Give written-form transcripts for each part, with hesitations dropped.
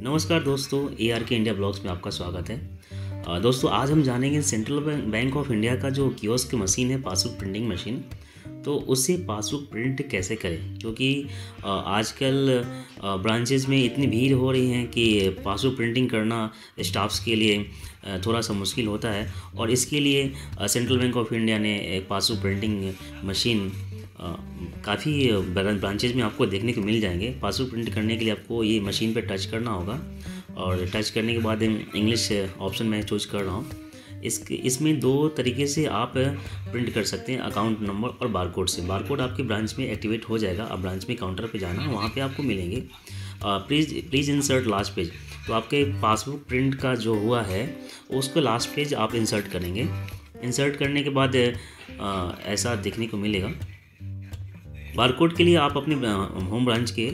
नमस्कार दोस्तों, ARK India blogs में आपका स्वागत है। दोस्तों आज हम जानेंगे सेंट्रल बैंक ऑफ इंडिया का जो कियोस्क मशीन है, पासबुक प्रिंटिंग मशीन, तो उससे पासबुक प्रिंट कैसे करें, क्योंकि आजकल ब्रांचेस में इतनी भीड़ हो रही है कि पासबुक प्रिंटिंग करना स्टाफ्स के लिए थोड़ा सा मुश्किल होता है। और इसके लिए सेंट्रल बैंक ऑफ इंडिया ने एक पासबुक प्रिंटिंग मशीन काफ़ी ब्रांचेज में आपको देखने को मिल जाएंगे। पासबुक प्रिंट करने के लिए आपको ये मशीन पे टच करना होगा और टच करने के बाद इंग्लिश ऑप्शन मैं चूज कर रहा हूँ। इसमें दो तरीके से आप प्रिंट कर सकते हैं, अकाउंट नंबर और बारकोड से। बारकोड आपके ब्रांच में एक्टिवेट हो जाएगा। आप ब्रांच में काउंटर पे जाना है, वहाँ पे आपको मिलेंगे प्लीज़ इंसर्ट लास्ट पेज। तो आपके पासबुक प्रिंट का जो हुआ है उसको लास्ट पेज आप इंसर्ट करेंगे। इंसर्ट करने के बाद ऐसा देखने को मिलेगा। बारकोड के लिए आप अपने होम ब्रांच के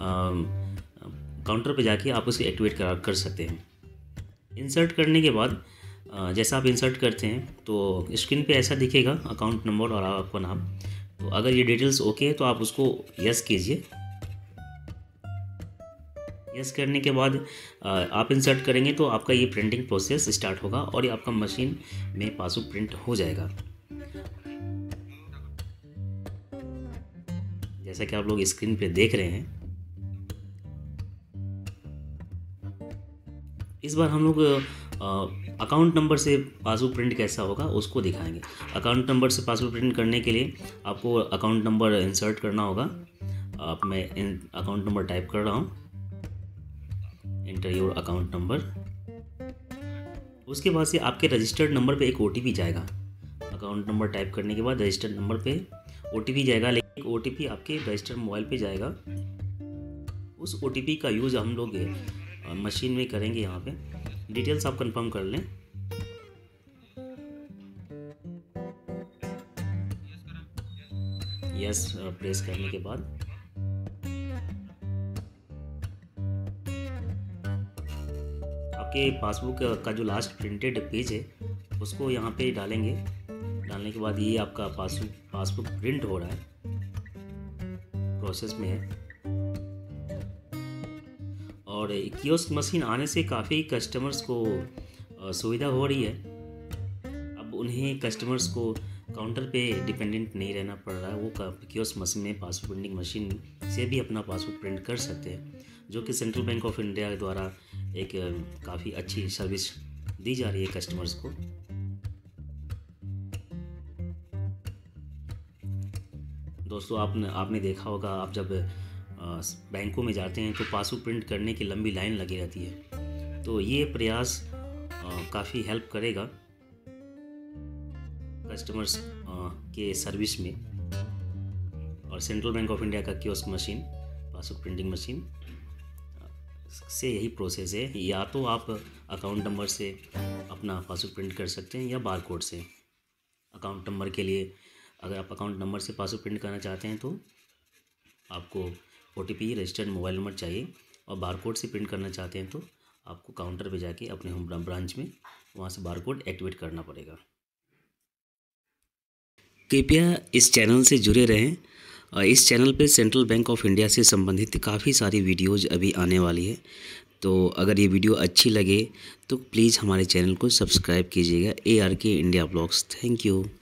काउंटर पे जाके आप उसे एक्टिवेट कर सकते हैं। इंसर्ट करने के बाद जैसा आप इंसर्ट करते हैं तो स्क्रीन पे ऐसा दिखेगा, अकाउंट नंबर और आपका नाम। तो अगर ये डिटेल्स ओके है तो आप उसको यस कीजिए। यस करने के बाद आप इंसर्ट करेंगे तो आपका ये प्रिंटिंग प्रोसेस स्टार्ट होगा और ये आपका मशीन में पासबुक प्रिंट हो जाएगा। जैसा कि आप लोग स्क्रीन पे देख रहे हैं, इस बार हम लोग अकाउंट नंबर से पासबुक प्रिंट कैसा होगा उसको दिखाएंगे। अकाउंट नंबर से पासबुक प्रिंट करने के लिए आपको अकाउंट नंबर इंसर्ट करना होगा। आप मैं अकाउंट नंबर टाइप कर रहा हूँ, एंटर योर अकाउंट नंबर। उसके बाद से आपके रजिस्टर्ड नंबर पे एक OTP जाएगा। अकाउंट नंबर टाइप करने के बाद रजिस्टर्ड नंबर पे OTP जाएगा, लेकिन OTP आपके रजिस्टर्ड मोबाइल पे जाएगा। उस OTP का यूज़ हम लोग मशीन में करेंगे। यहाँ पे डिटेल्स आप कंफर्म कर लें। यस प्रेस करने के बाद आपके पासबुक का जो लास्ट प्रिंटेड पेज है उसको यहाँ पे डालेंगे। डालने के बाद ये आपका पासबुक प्रिंट हो रहा है, प्रोसेस में है। और कियोस्क मशीन आने से काफ़ी कस्टमर्स को सुविधा हो रही है। अब उन्हें कस्टमर्स को काउंटर पे डिपेंडेंट नहीं रहना पड़ रहा है। वो कियोस्क मशीन में पासबुक प्रिंटिंग मशीन से भी अपना पासबुक प्रिंट कर सकते हैं, जो कि सेंट्रल बैंक ऑफ इंडिया द्वारा एक काफ़ी अच्छी सर्विस दी जा रही है कस्टमर्स को। दोस्तों आपने देखा होगा, आप जब बैंकों में जाते हैं तो पासबुक प्रिंट करने की लंबी लाइन लगी रहती है, तो ये प्रयास काफ़ी हेल्प करेगा कस्टमर्स के सर्विस में। और सेंट्रल बैंक ऑफ इंडिया का kiosk machine, passbook printing machine से यही प्रोसेस है। या तो आप अकाउंट नंबर से अपना पासबुक प्रिंट कर सकते हैं या बारकोड से। अकाउंट नंबर के लिए अगर आप अकाउंट नंबर से पासबुक प्रिंट करना चाहते हैं तो आपको OTP रजिस्टर्ड मोबाइल नंबर चाहिए, और बारकोड से प्रिंट करना चाहते हैं तो आपको काउंटर पे जाके अपने होम ब्रांच में वहाँ से बारकोड एक्टिवेट करना पड़ेगा। कृपया इस चैनल से जुड़े रहें। इस चैनल पे सेंट्रल बैंक ऑफ इंडिया से संबंधित काफ़ी सारी वीडियोज़ अभी आने वाली है, तो अगर ये वीडियो अच्छी लगे तो प्लीज़ हमारे चैनल को सब्सक्राइब कीजिएगा। ARK India blogs. Thank you.